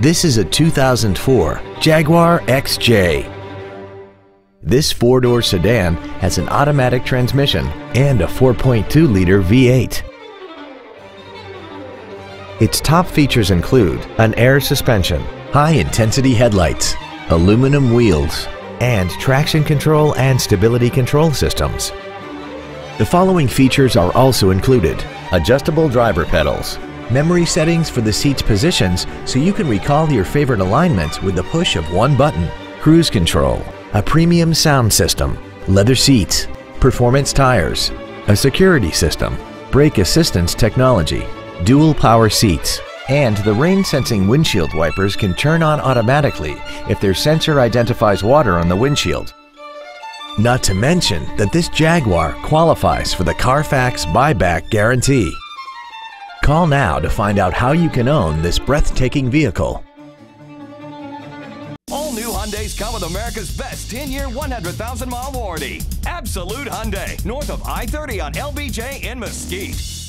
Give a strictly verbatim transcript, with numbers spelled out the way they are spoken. This is a two thousand four Jaguar X J. This four-door sedan has an automatic transmission and a four point two liter V eight. Its top features include an air suspension, high-intensity headlights, aluminum wheels, and traction control and stability control systems. The following features are also included: adjustable driver pedals, memory settings for the seat's positions so you can recall your favorite alignments with the push of one button, cruise control, a premium sound system, leather seats, performance tires, a security system, brake assistance technology, dual power seats, and the rain-sensing windshield wipers can turn on automatically if their sensor identifies water on the windshield. Not to mention that this Jaguar qualifies for the Carfax buyback guarantee. Call now to find out how you can own this breathtaking vehicle. All new Hyundais come with America's best ten year, one hundred thousand mile warranty. Absolute Hyundai, north of I thirty on L B J in Mesquite.